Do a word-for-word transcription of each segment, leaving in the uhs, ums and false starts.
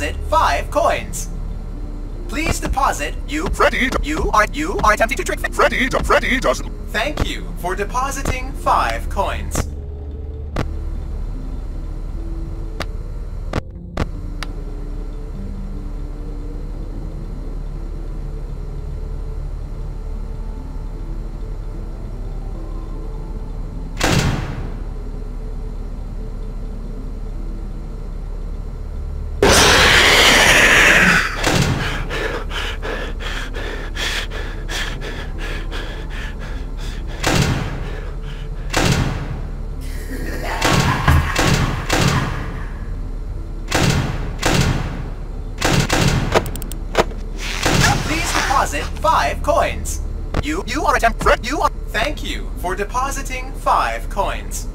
deposit five coins. Please deposit you. Freddy, you are you are attempting to trick Freddy. Freddy doesn't. Thank you for depositing five coins. Five coins. You you are attempt you are thank you for depositing five coins.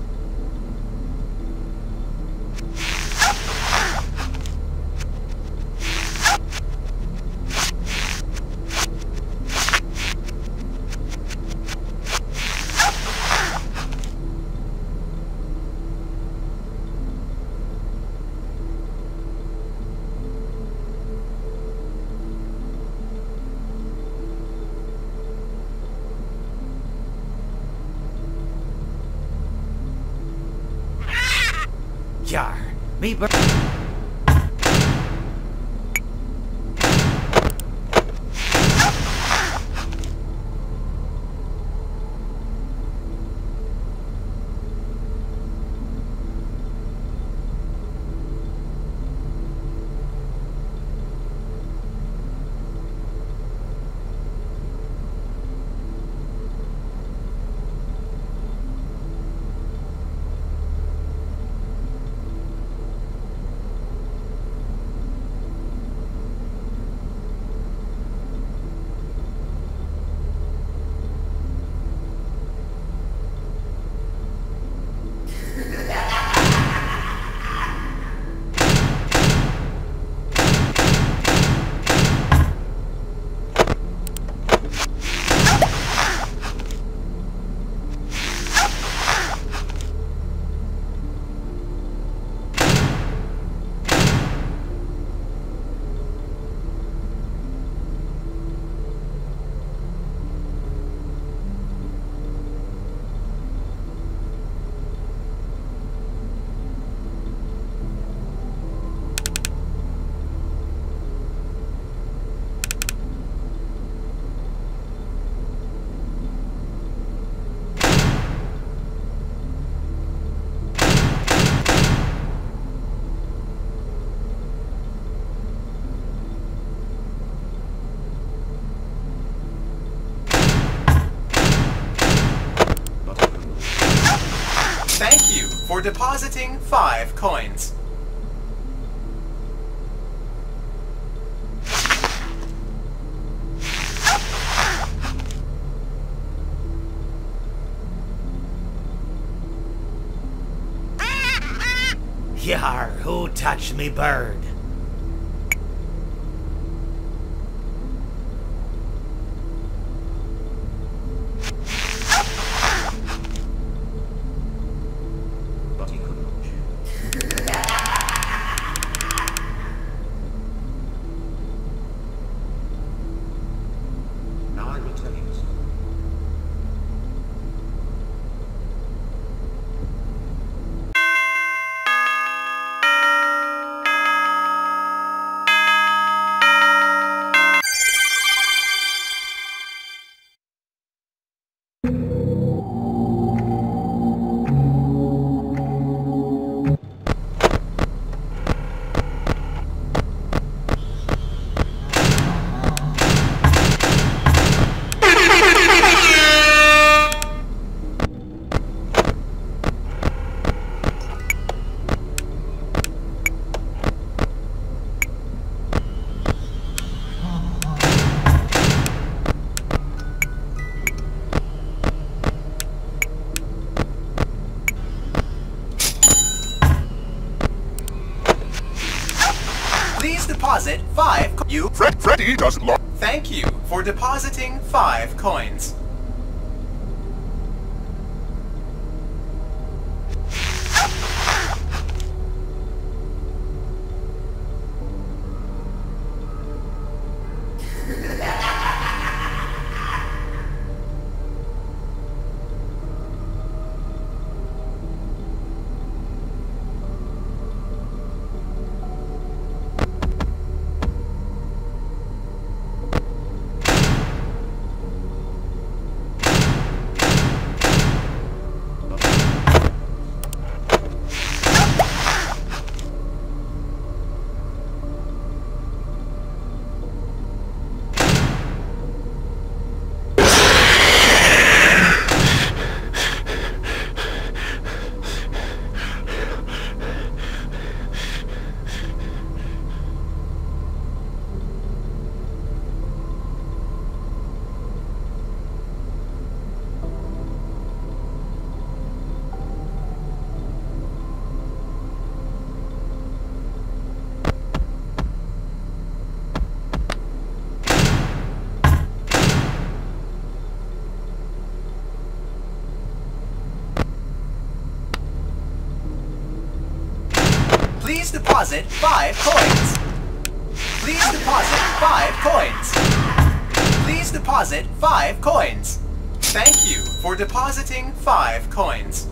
Yar, me bur- Thank you for depositing five coins. Yar, who touched me bird? Deposit five. You Fred Freddy doesn't lock. Thank you for depositing five coins. deposit five coins. Please deposit five coins. Please deposit five coins. Thank you for depositing five coins.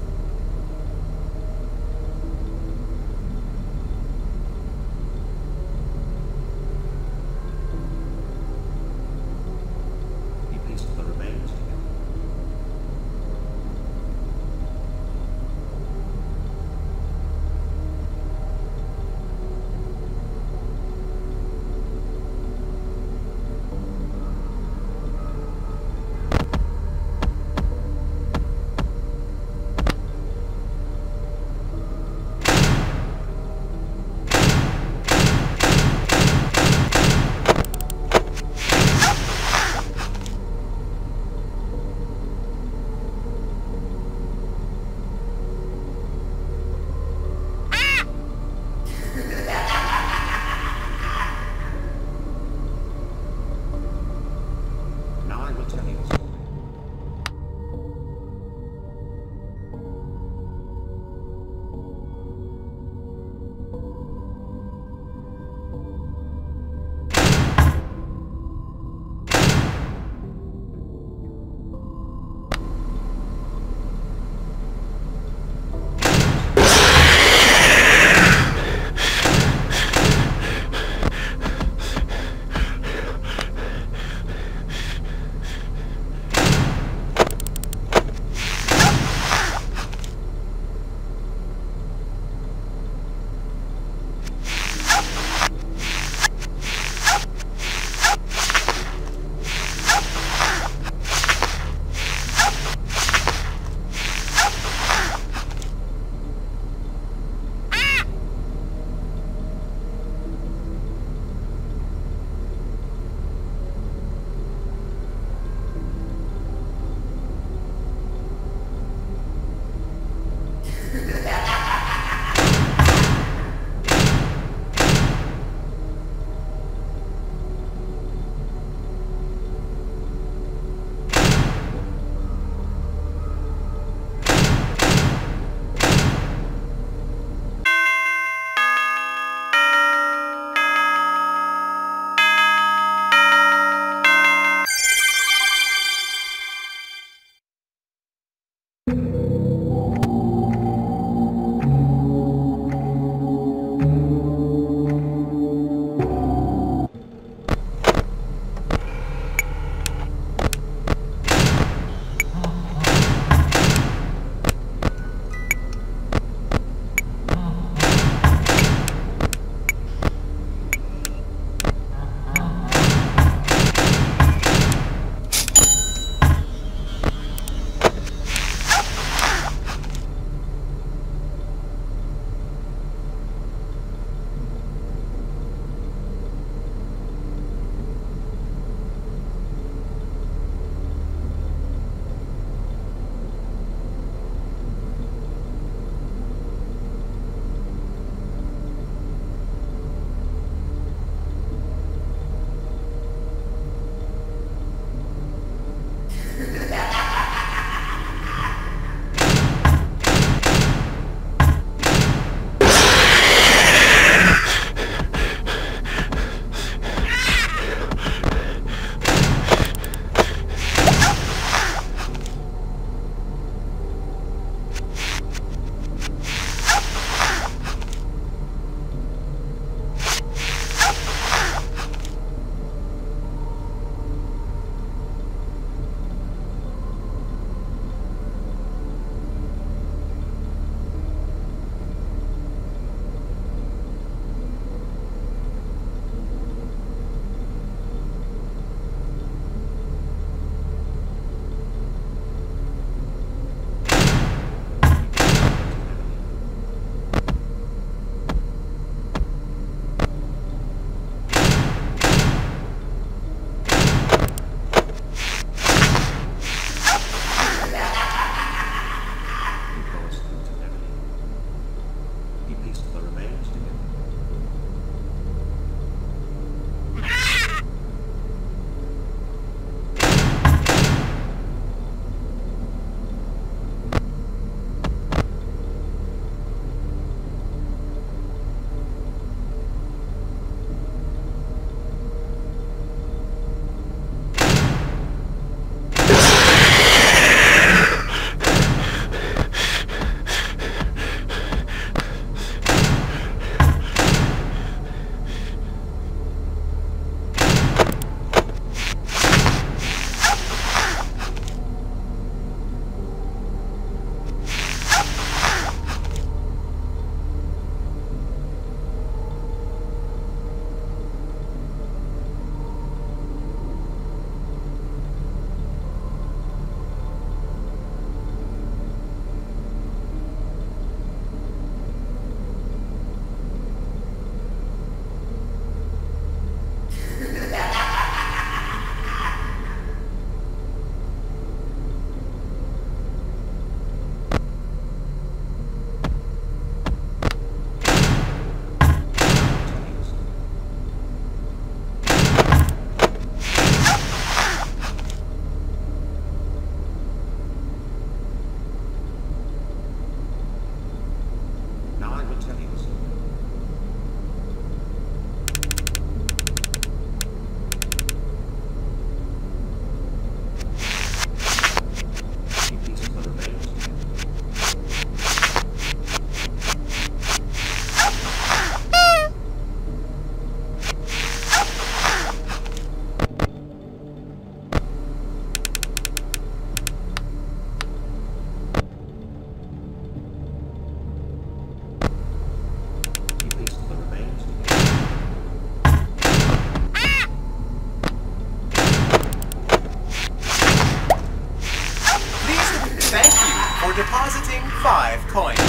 for depositing five coins.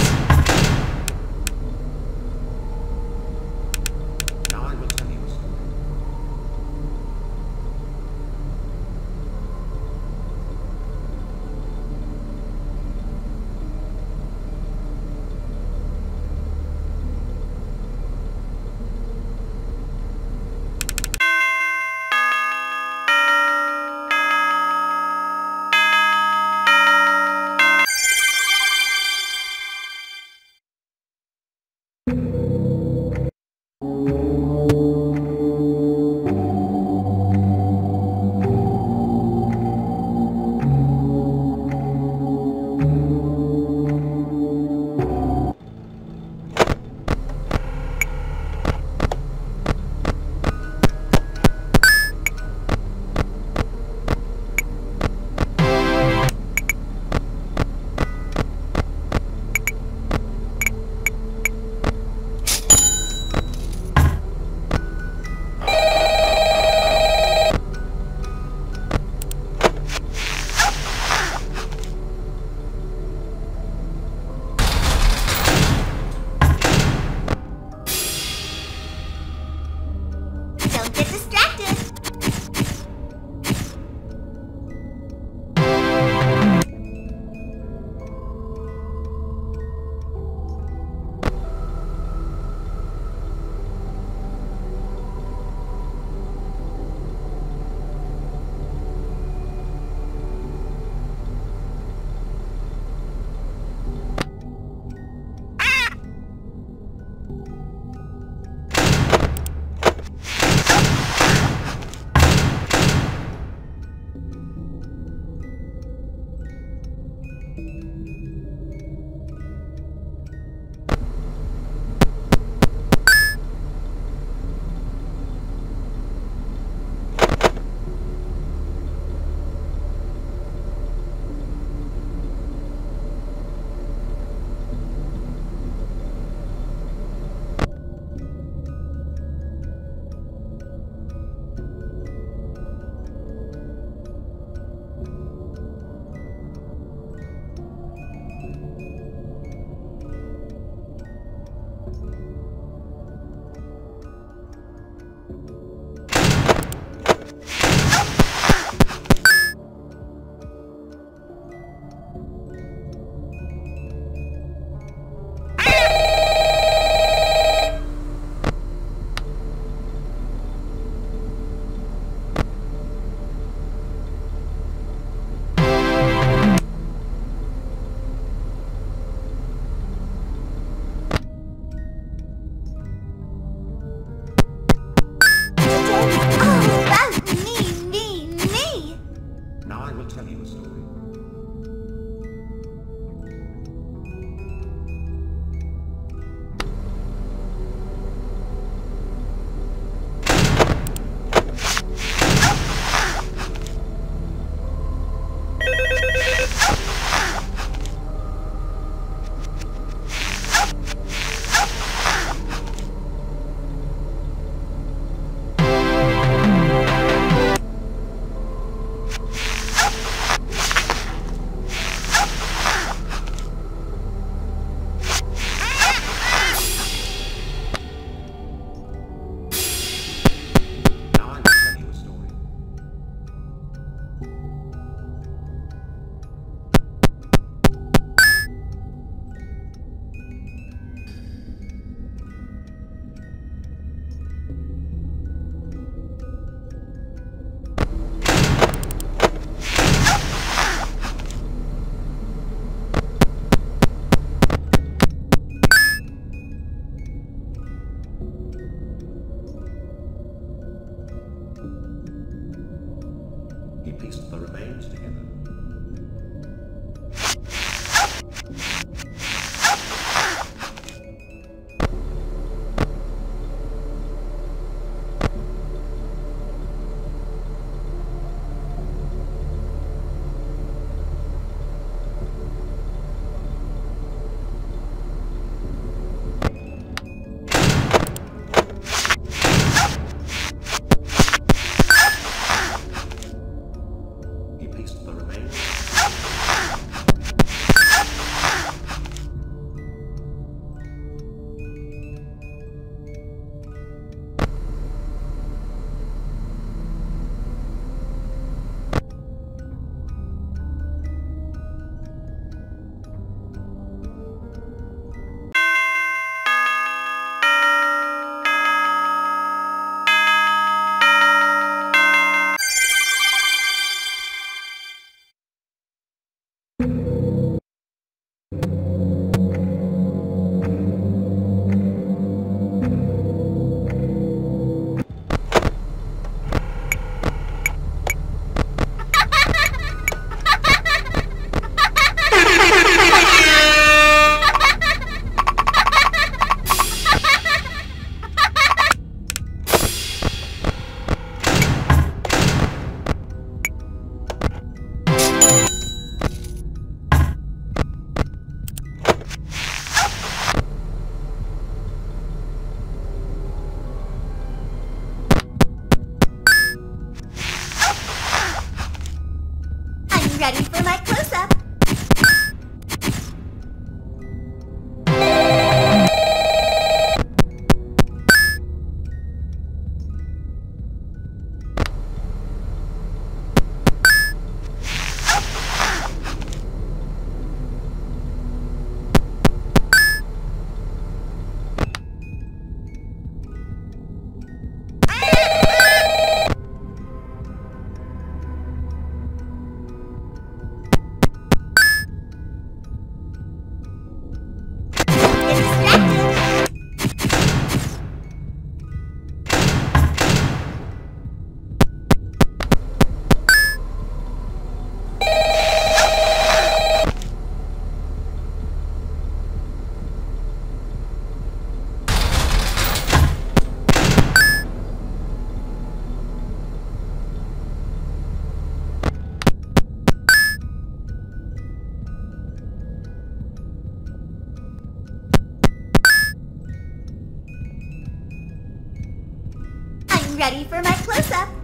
Now I will tell you a story. The remains. ready for my close-up. Ready for my close-up.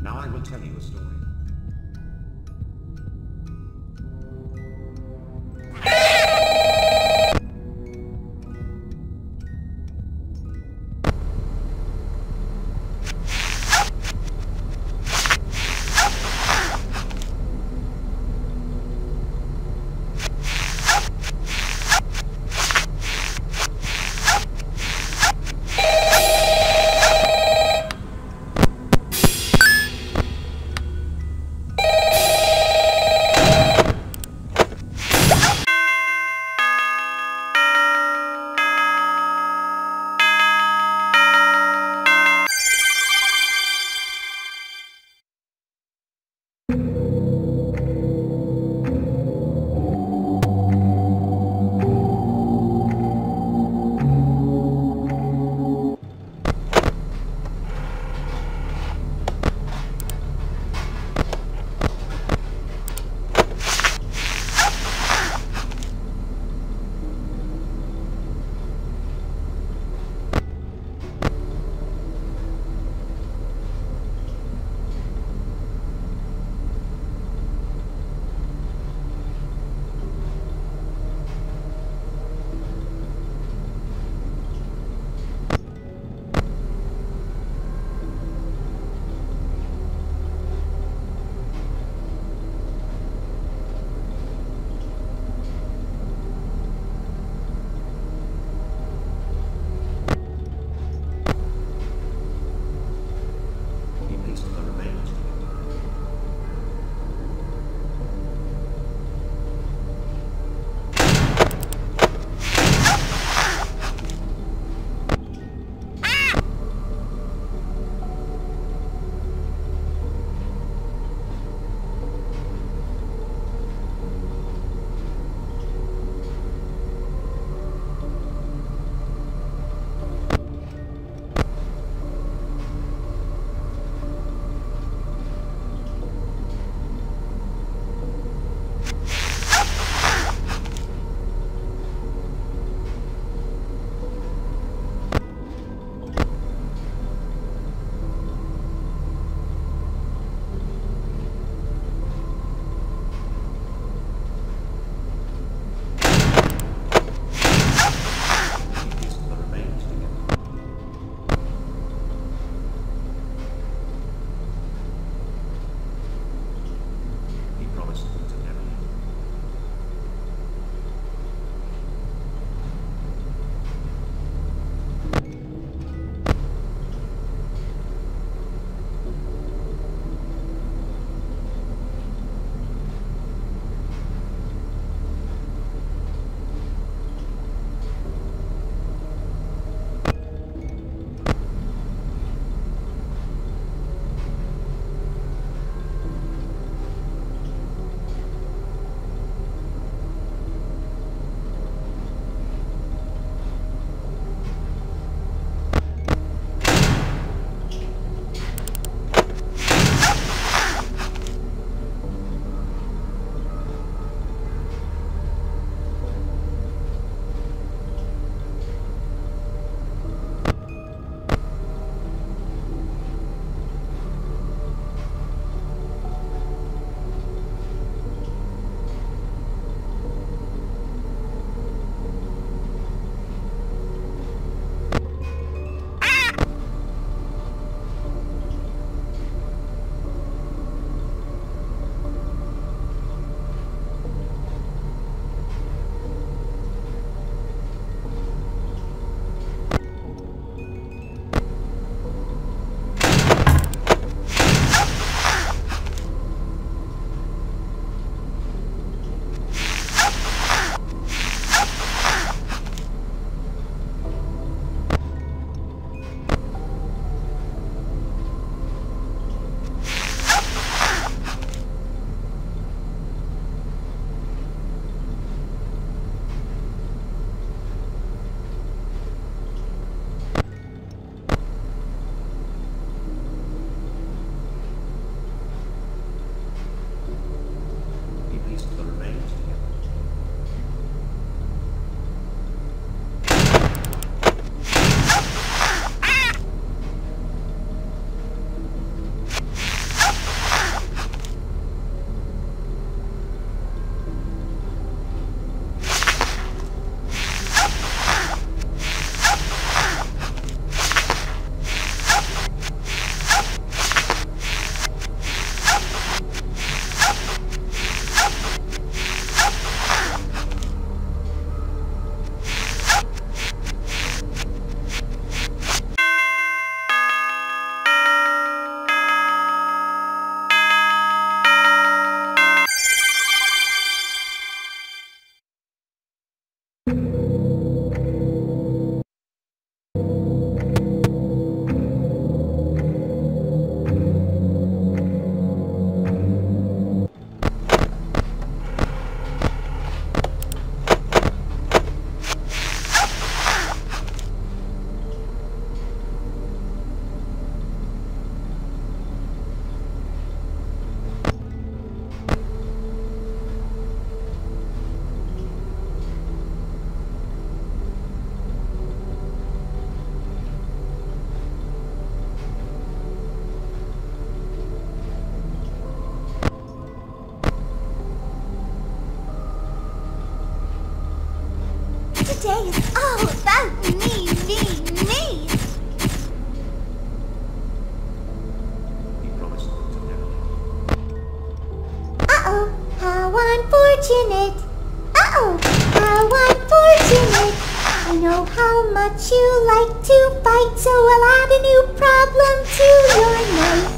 Now I will tell you a story. fortunate. Oh, how unfortunate. I know how much you like to fight, so I'll add a new problem to your night.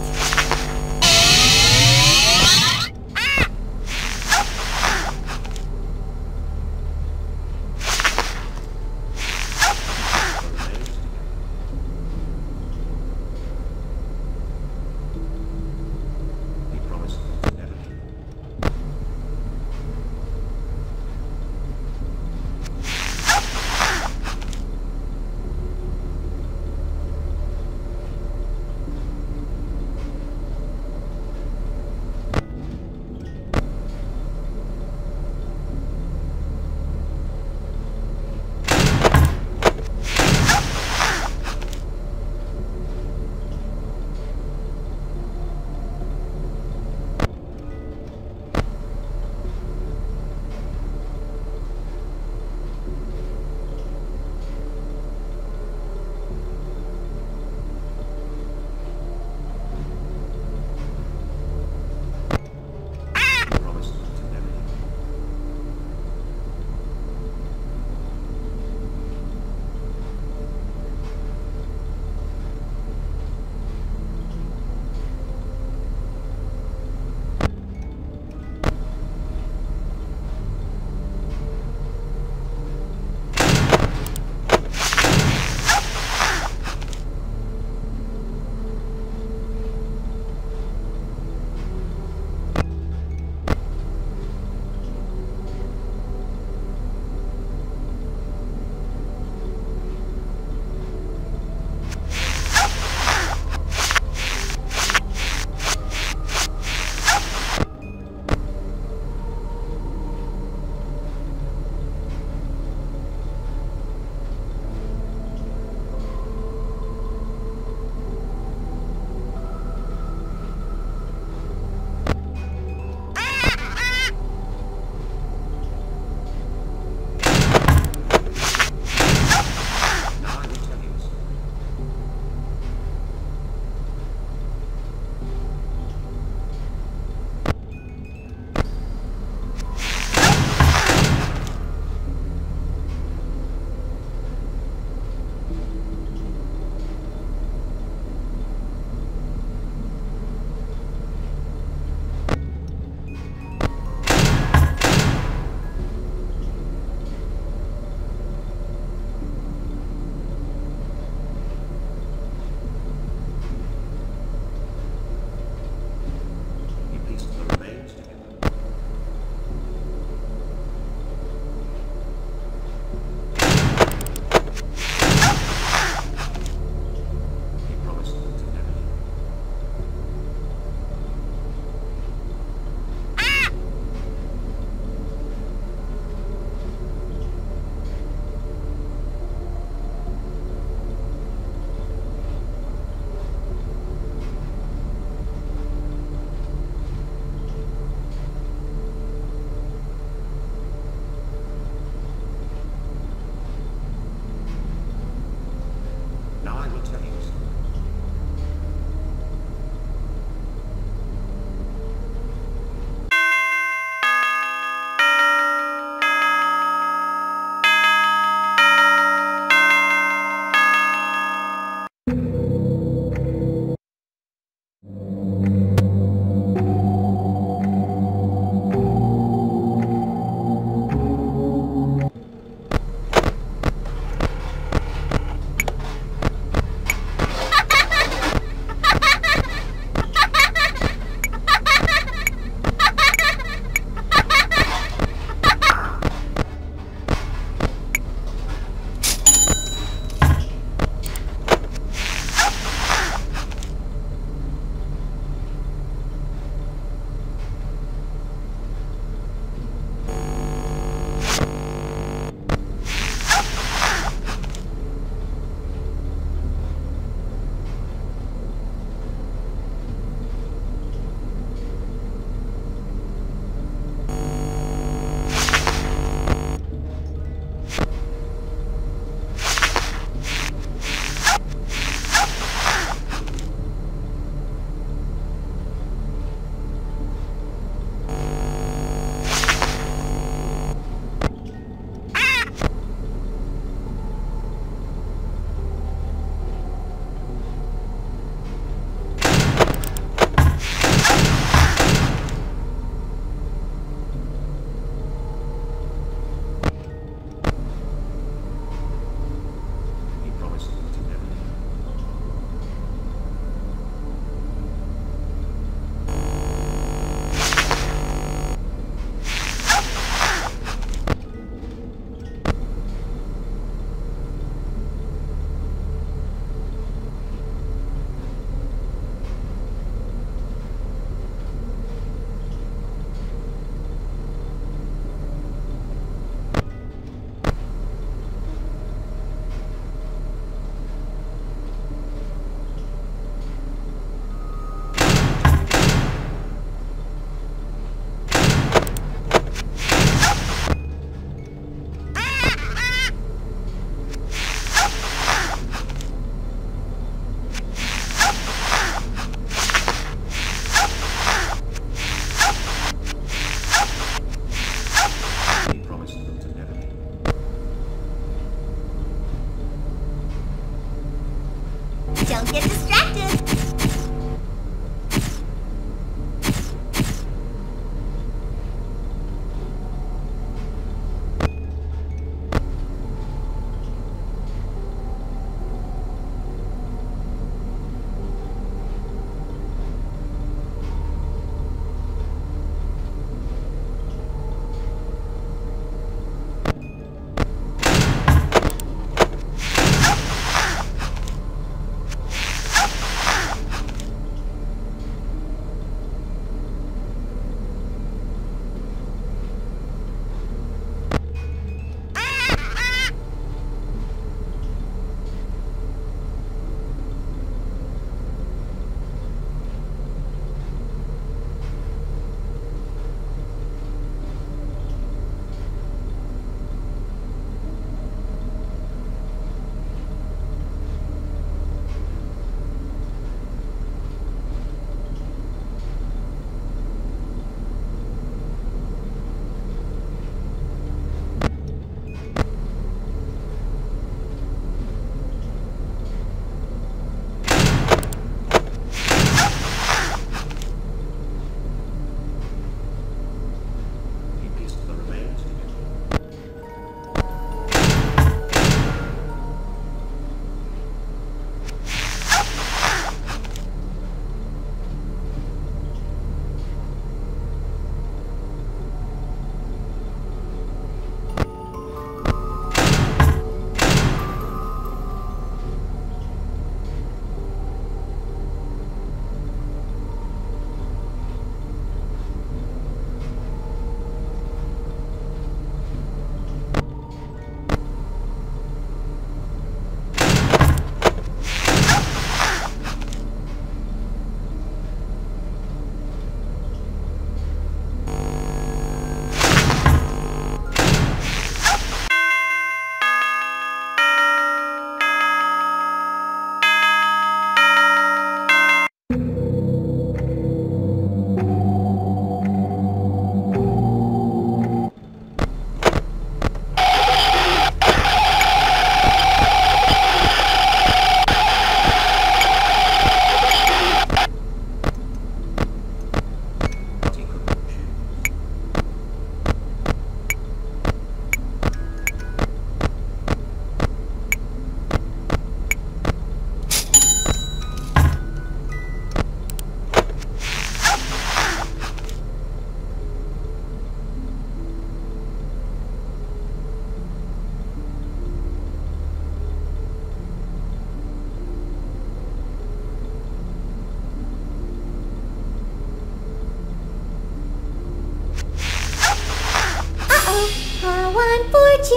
Don't get distracted.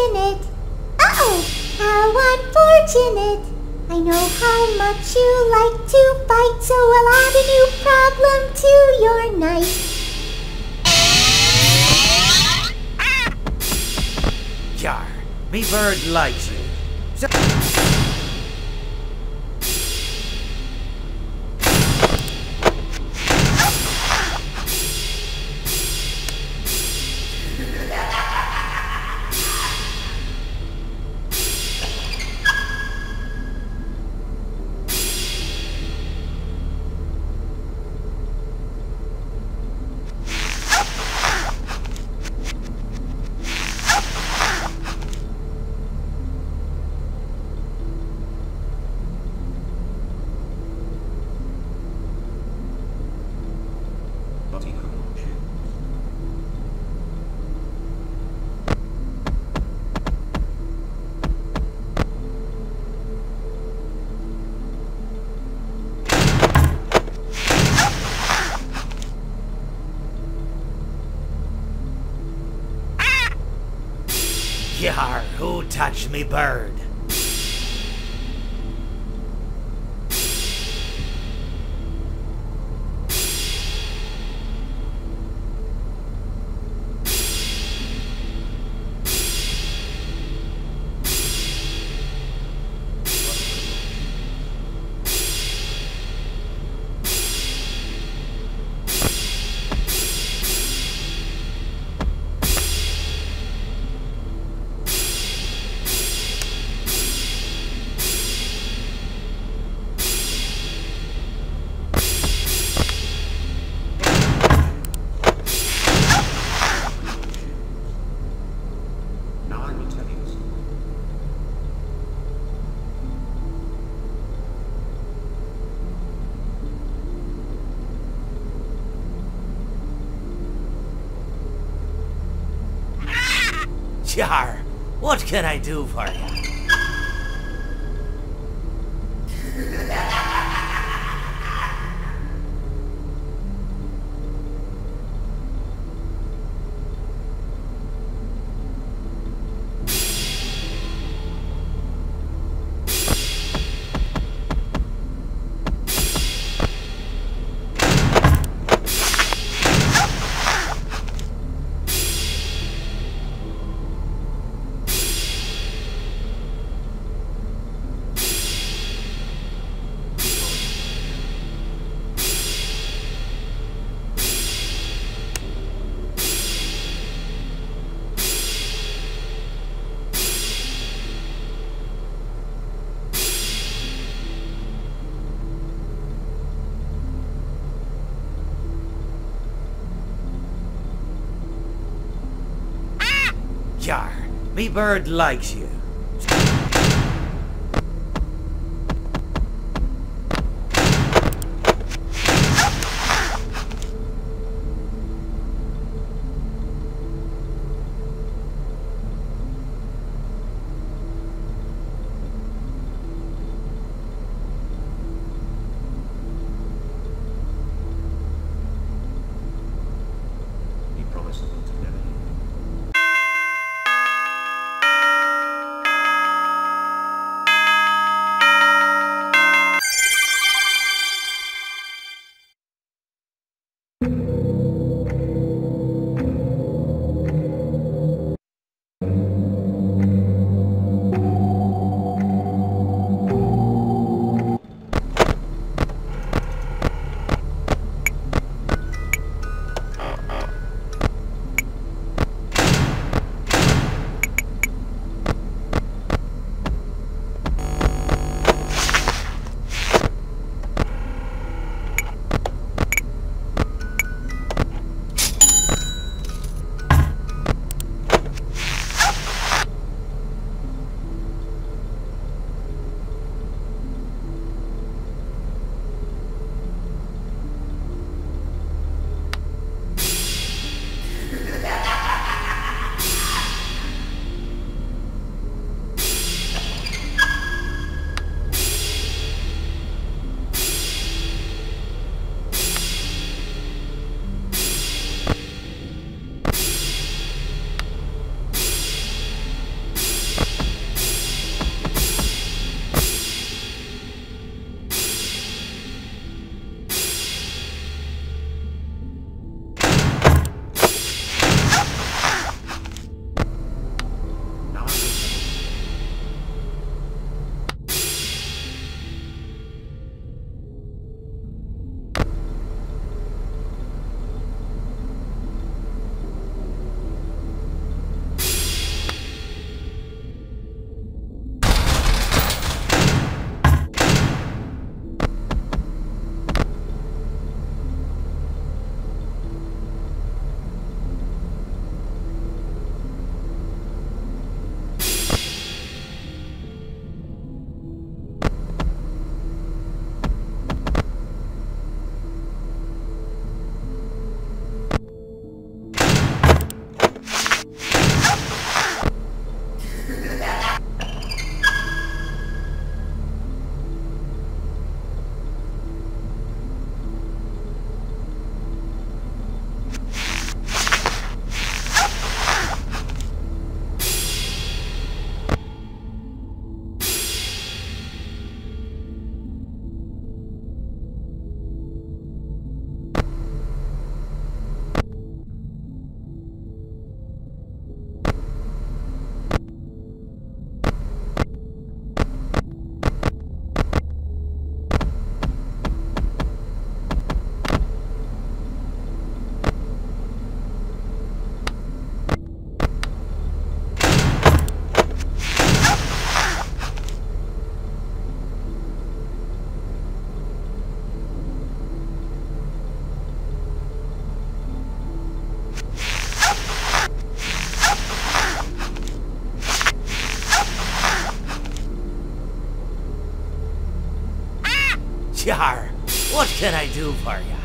Uh oh, how unfortunate. I know how much you like to fight, so I'll add a new problem to your night. Yar, me bird likes you. Yar, who touched me bird? Jar, what can I do for Jar, me bird likes you. Jar, what can I do for you?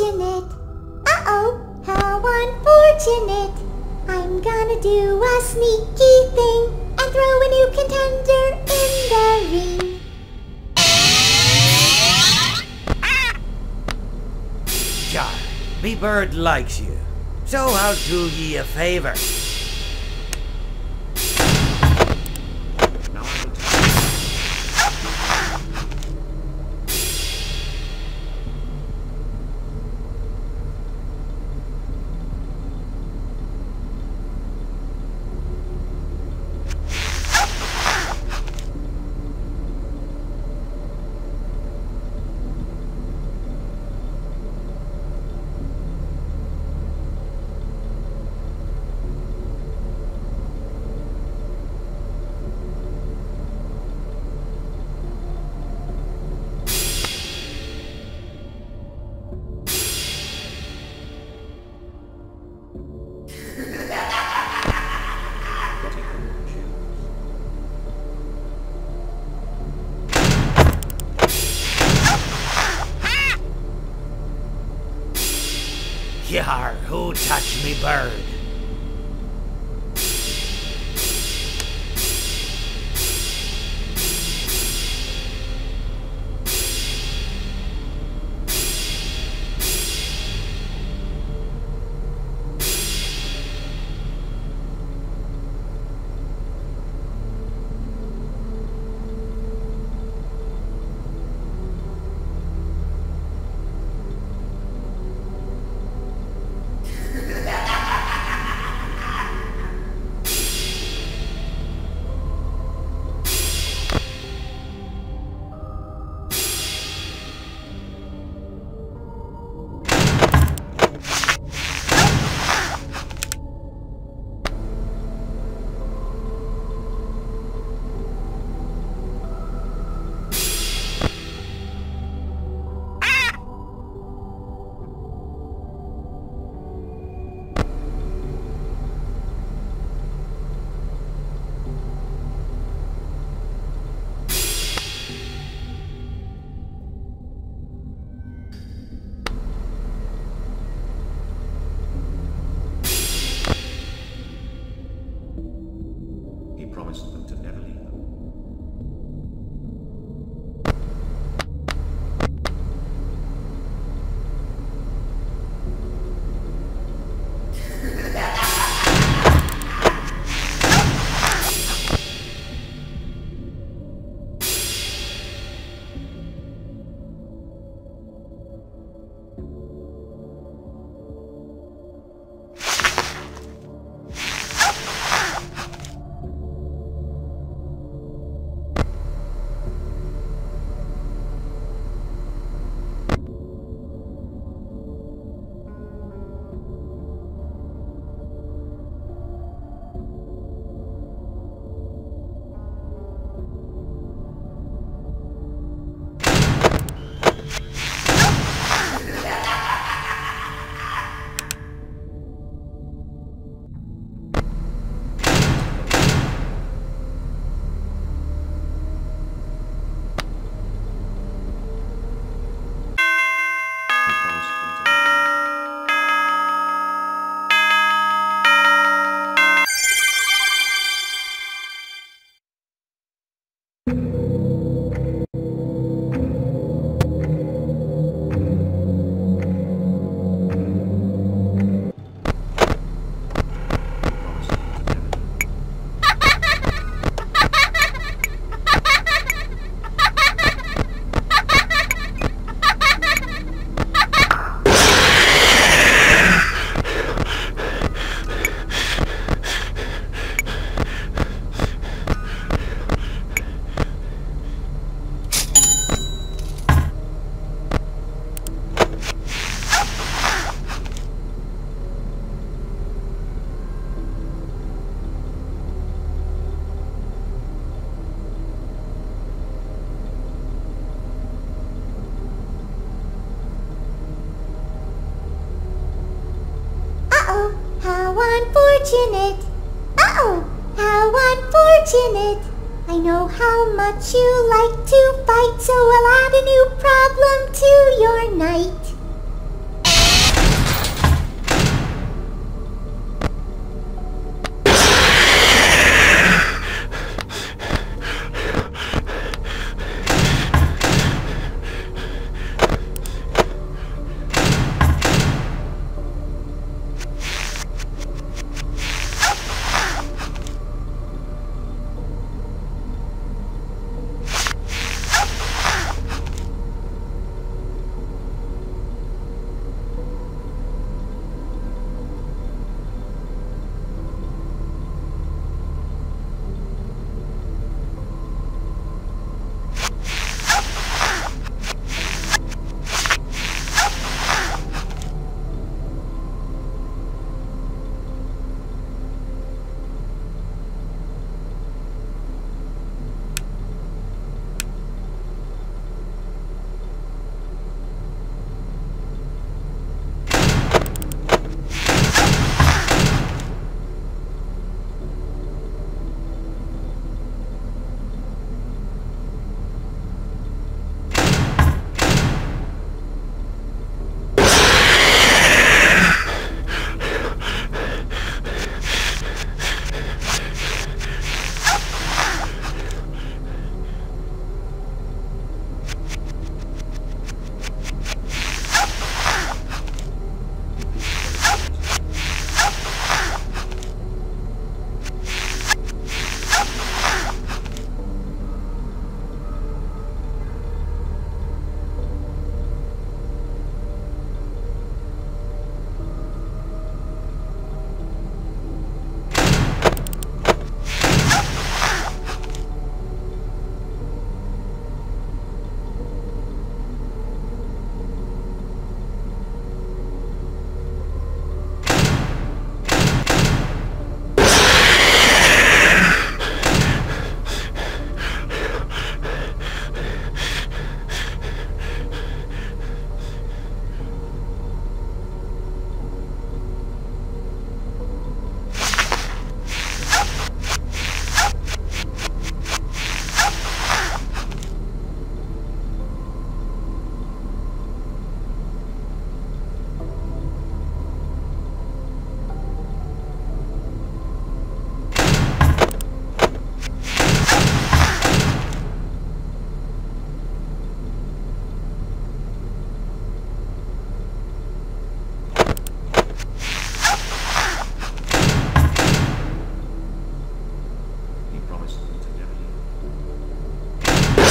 unfortunate. Uh-oh, how unfortunate. I'm gonna do a sneaky thing and throw a new contender in the ring. God, me bird likes you, so I'll do ye a favor. Yar, who touched me bird? Unfortunate. Uh-oh, how unfortunate. I know how much you like to fight, so I'll add a new problem to your night. promised me to never you.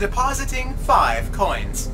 for depositing five coins.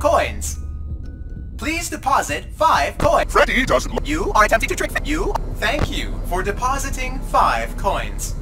Coins. Please deposit five coins. Freddy doesn't look. You are attempting to trick you. Thank you for depositing five coins.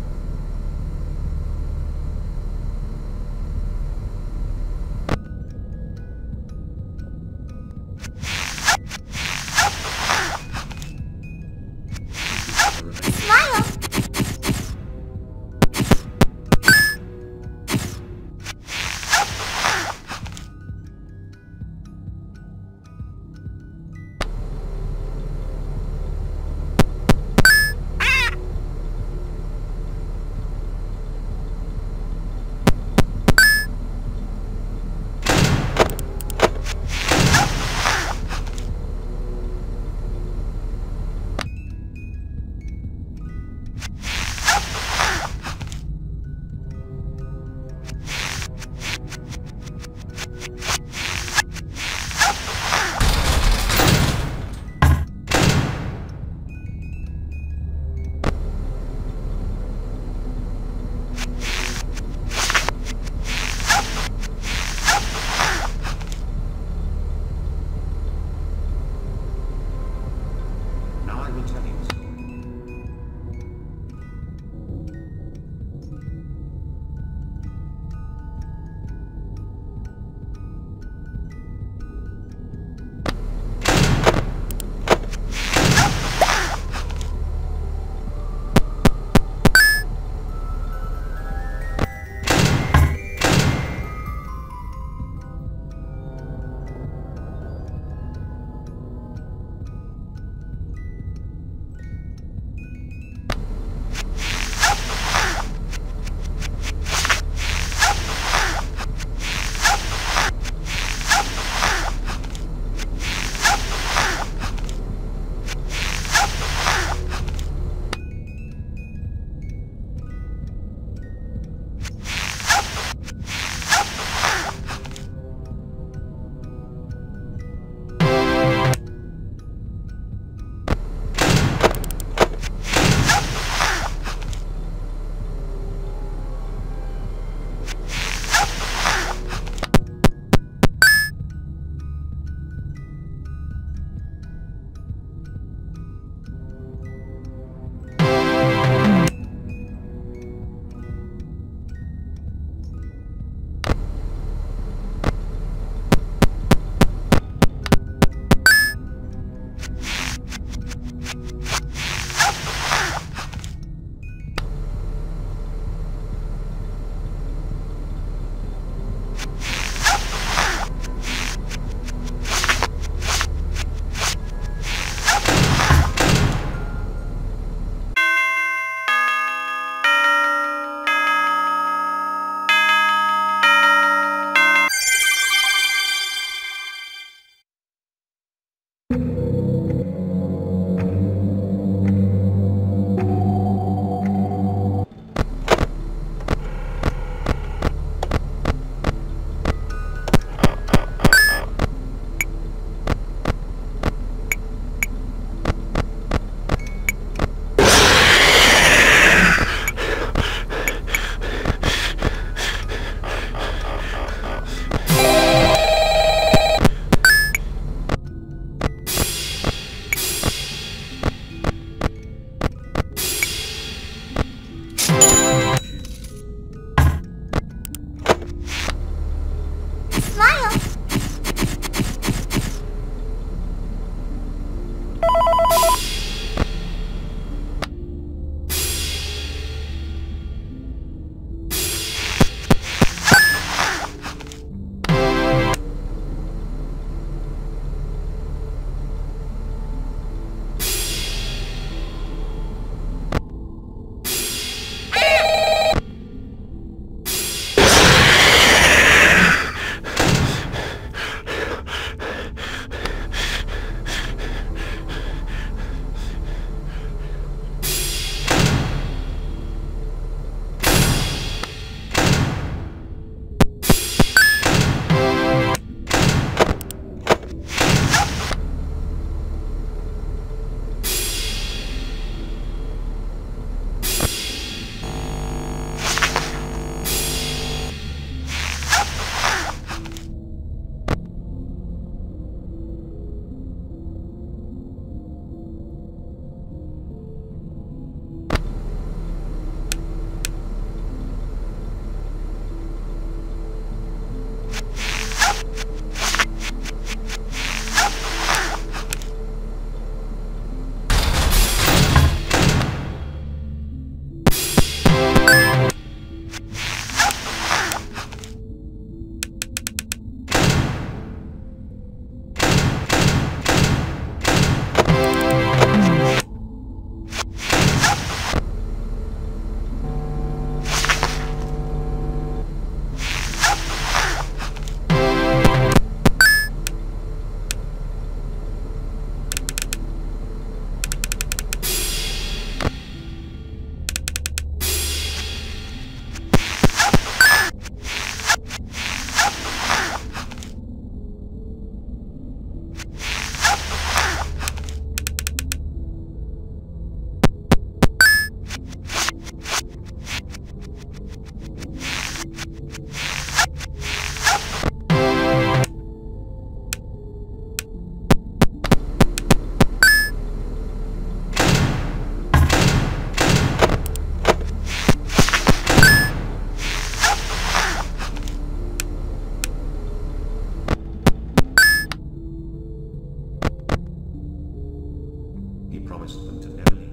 He promised them to never leave them.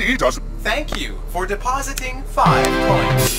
He doesn't. Thank you for depositing five coins.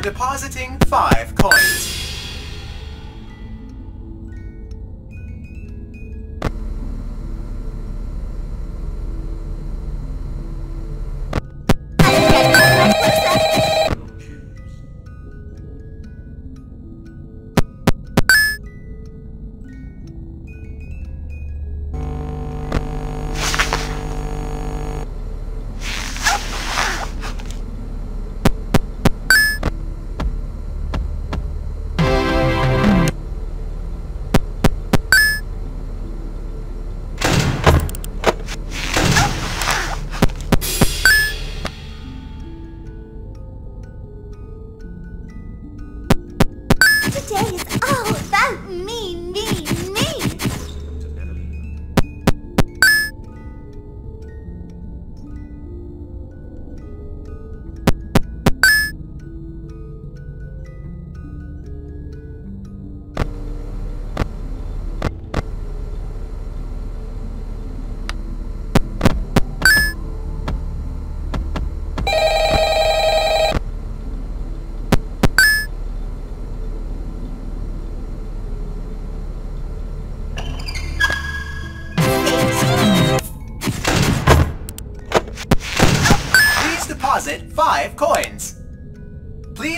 Depositing five coins.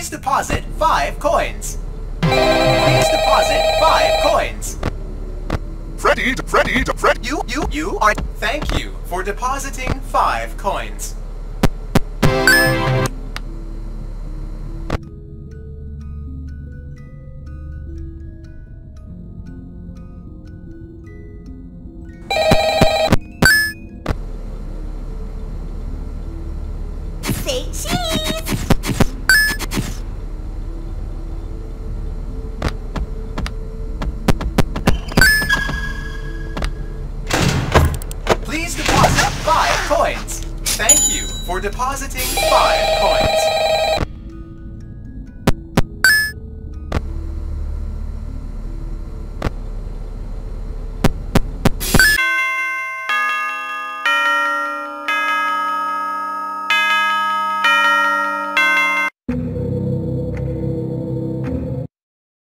Please deposit five coins. Please deposit five coins. Freddy, Freddy, Fred, you, you, you are. Thank you for depositing five coins. Say cheese. Please deposit five coins. Thank you for depositing five coins.